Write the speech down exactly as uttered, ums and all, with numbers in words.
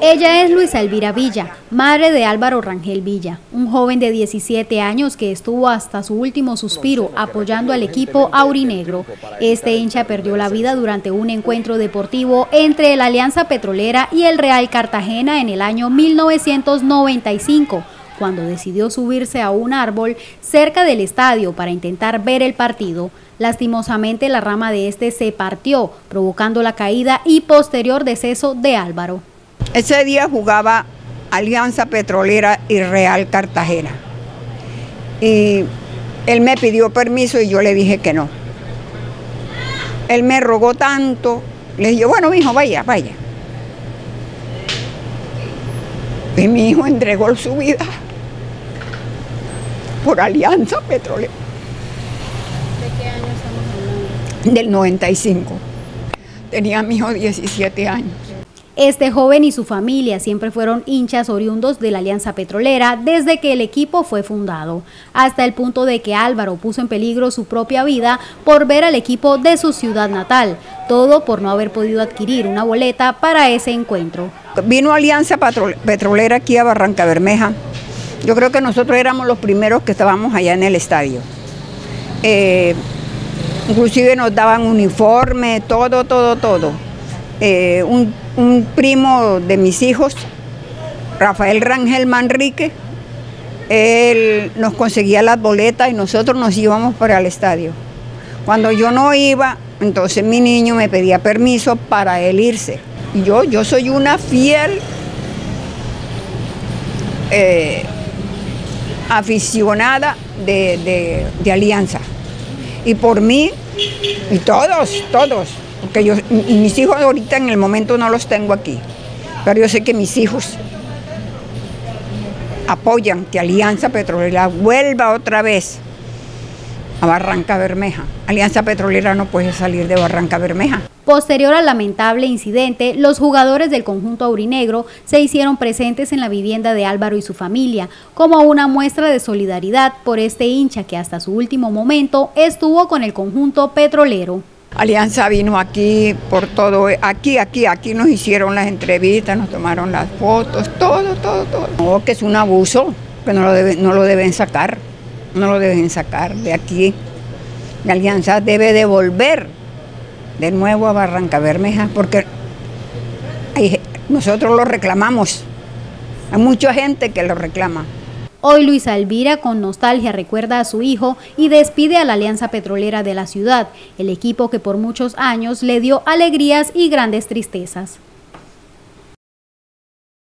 Ella es Luisa Elvira Villa, madre de Álvaro Rangel Villa, un joven de diecisiete años que estuvo hasta su último suspiro apoyando al equipo aurinegro. Este hincha perdió la vida durante un encuentro deportivo entre la Alianza Petrolera y el Real Cartagena en el año mil novecientos noventa y cinco, cuando decidió subirse a un árbol cerca del estadio para intentar ver el partido. Lastimosamente, la rama de este se partió, provocando la caída y posterior deceso de Álvaro. Ese día jugaba Alianza Petrolera y Real Cartagena. Y él me pidió permiso y yo le dije que no. Él me rogó tanto, le dije, bueno, mijo, vaya, vaya. Y mi hijo entregó su vida por Alianza Petrolera. ¿De qué año estamos hablando? Del noventa y cinco. Tenía mi hijo diecisiete años. Este joven y su familia siempre fueron hinchas oriundos de la Alianza Petrolera desde que el equipo fue fundado, hasta el punto de que Álvaro puso en peligro su propia vida por ver al equipo de su ciudad natal, todo por no haber podido adquirir una boleta para ese encuentro. Vino Alianza Petrolera aquí a Barrancabermeja. Yo creo que nosotros éramos los primeros que estábamos allá en el estadio. Eh, inclusive nos daban uniforme, todo, todo, todo. Eh, un Un primo de mis hijos, Rafael Rangel Manrique, él nos conseguía las boletas y nosotros nos íbamos para el estadio. Cuando yo no iba, entonces mi niño me pedía permiso para él irse. Y yo, yo soy una fiel eh, aficionada de, de, de Alianza. Y por mí, y todos, todos. Porque yo, mis hijos ahorita en el momento no los tengo aquí, pero yo sé que mis hijos apoyan que Alianza Petrolera vuelva otra vez a Barrancabermeja. Alianza Petrolera no puede salir de Barrancabermeja. Posterior al lamentable incidente, los jugadores del conjunto aurinegro se hicieron presentes en la vivienda de Álvaro y su familia, como una muestra de solidaridad por este hincha que hasta su último momento estuvo con el conjunto petrolero. Alianza vino aquí por todo, aquí, aquí, aquí nos hicieron las entrevistas, nos tomaron las fotos, todo, todo, todo. No, que es un abuso, que no lo, debe, no lo deben sacar, no lo deben sacar de aquí. La Alianza debe devolver de nuevo a Barrancabermeja, porque hay, nosotros lo reclamamos, hay mucha gente que lo reclama. Hoy Luisa Elvira con nostalgia recuerda a su hijo y despide a la Alianza Petrolera de la ciudad, el equipo que por muchos años le dio alegrías y grandes tristezas.